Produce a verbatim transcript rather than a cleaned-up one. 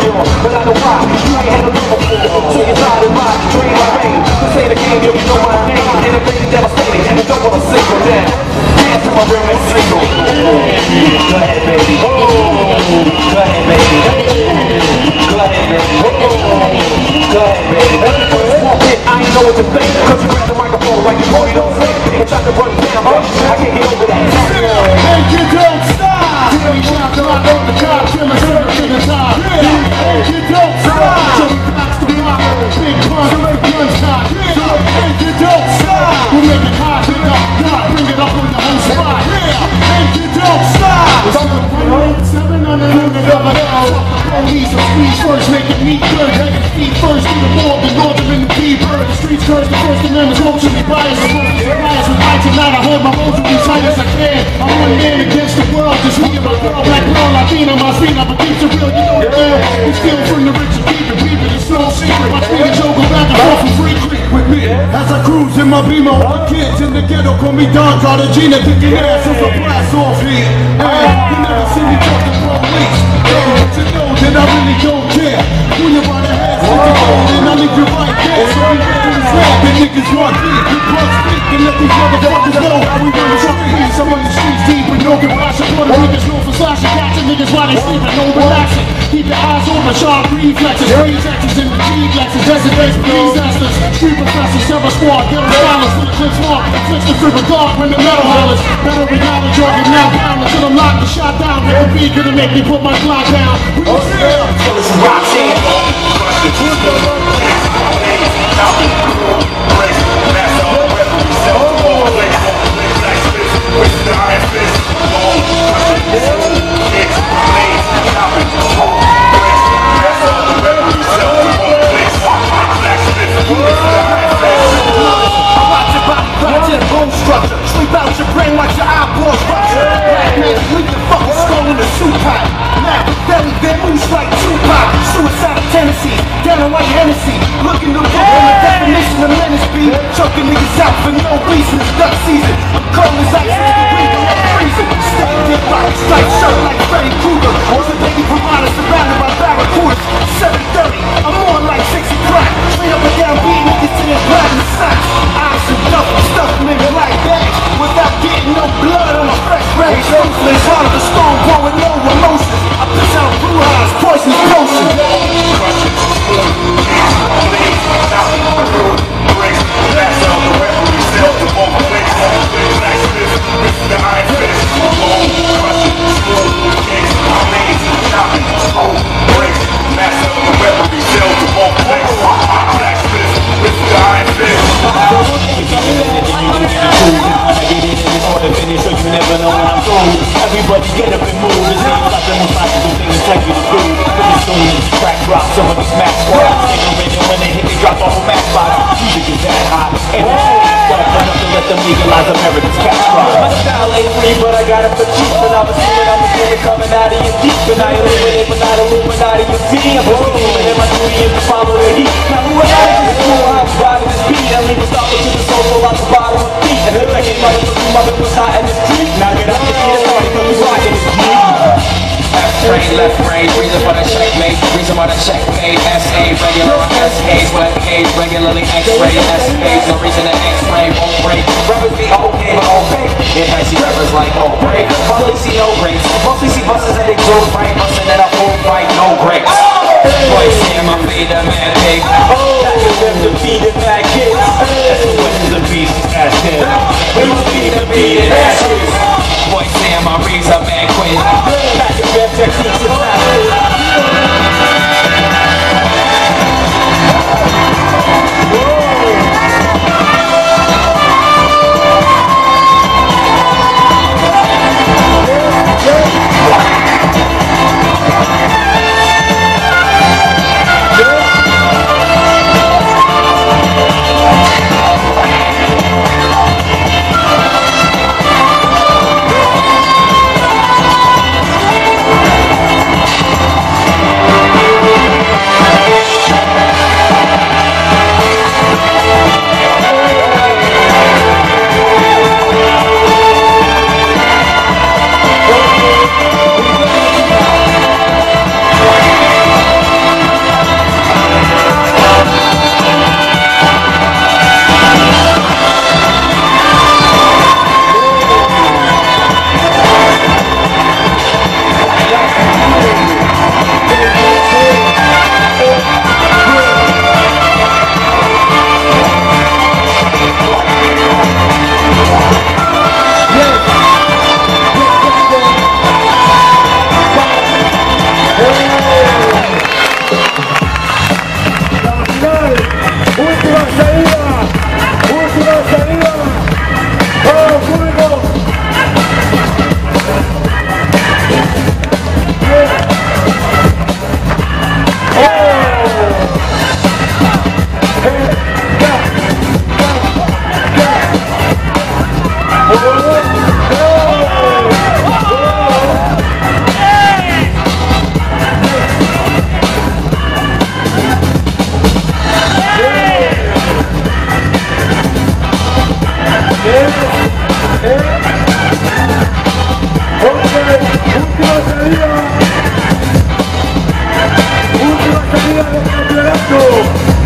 anymore, but I know why. You ain't had a number before, so you tried to ride the train my rain. This ain't a game, yo, you know my name. And it made it devastating, and I don't wanna single down. Dance to my room and single. Go ahead, baby. Go ahead, baby. Go ahead, baby. Go ahead, baby. Walk in, I ain't know what to think, 'cause you grab the microphone like you boy, you don't think. And try to run down, but I can't get over that. Make you don't stop. You ain't trapped till I know the job. Till I know the job. Make you don't stop. So we got to be out of the big fun to make guns hot. Make you don't stop. We'll make it hot, bring it up, God, bring it up on the whole spot. Make you don't stop. So the one oh seven on the limit of an hour. Police are speech first, make it meet good. Head and feet first, through the ball, the northern and the B-bird. The streets curse, the first amendment, culturally biased. Biased with I tonight, I hold my motion as tight as I can. I'm one man against the world, just me and my girl. Black girl, Latina, my Latina, but keep it real, you know the deal. We steal from the rich and keep it weeping, it's no secret. My skin and Joe go back and forth from Free Creek with me. As I cruise in my Beamer, my kids in the ghetto call me Don Cartagena, kicking ass as a blast off here. Hey, you never see me talking from leaks. To know that I really don't care. When you're by the ass, you can hold and I leave you right there. So we get to the slab, the niggas want me. You can't speak and let these motherfuckers know how we run the streets. I'm on the streets deep with no garage. I put a niggas know for Sasha. Got your niggas while they sleeping, no relaxing. Keep your eyes on the sharp reflexes. Raise actions in the G-glaxes. Designates for disasters. Street professors, several squad. Get them dollars for the clips mark. Flicks the free regard when the metal hollers. Better reality, jargon, now pounders. Till I'm locked and shot down. Let the beat gonna make me put my clock down. We're going to fail. So it's Roxanne. Crush the truth. It's all days. Out in the world. Race. Mass all the weapons. We sell to all places. Black blacksmiths. Wasted our efforts. All crush the missiles. It's remains. Out in the world. Race. Mass all the weapons. We sell to all places. Black blacksmiths. Wasted our efforts. I watch your body. Watch your bone structure. Sleep out your brain. Watch your eyeballs rupture. Black man. Leave the fucking skull in the soup pot. Belly, their moves like Tupac. Suicidal tendencies, down on white Hennessy. Looking to look in the definition of menace be. Choking niggas out for no reason. It's duck season. I'm cold as ice, it's the breathing of freezing. Steady dip like striped shirt like Freddy Krueger. Was a baby provider surrounded by barracudas. seven thirty, I'm on like six o'clock. Straight up and down, beating niggas to their blood and socks. Eyes and double stuff, nigga like that. Without getting no blood on a fresh rage. Ruthless, heart of a storm, blowing no emotions. I push out blue eyes, poison, potion. Crush it, blood, beats, leaves, out in the room, breaks, blast out the referee, sells the ball, makes all the nice fist, rips the iron fist, blow, crush it, blood, kicks, leaves, out in the room, breaks, blast out the referee, sells the ball, makes all the nice fist, rips the iron fist. The finish, so you never know when I'm through. Everybody get up and move. This ain't like the most possible thing to take you to do. Pretty soon, crack drop some of these max squads. Take a radio when they hit me, drop off a matchbox. Music is that hot, and it's always got enough to let them legalize America's cash crop. My style ain't free, but I got it for cheap. And I was seeing, I was seeing it coming out of your deep. And I illuminate, but not illuminate your team. I'm illuminating my duty is to follow the heat. Now who am I? This cool house, riding this beat. I leave a stopper to the soul, roll out the bottom of the feet. And look like it might look mother was hot in the street. Now get out the kid, party, but we rockin' this beat. Left brain, left brain, reason for the checkmate, reason for the checkmate, S A, regular S A's, wet cage, regularly X-ray, S A's, no reason to X-ray, won't break, rappers be okay, but all fake, if I see rappers like no break, mostly see no breaks, mostly see buses that they don't break, bustin' that I won't fight, no breaks. Boys see my feet, the man pig, that can live to be the bad kid, that's the way to the beast, that's him, we will be the beat, that's him. Boy Sam, I raise up and quit. Back to bed, check me to that. salida, última salida. Vamos, público. Última salida del campeonato.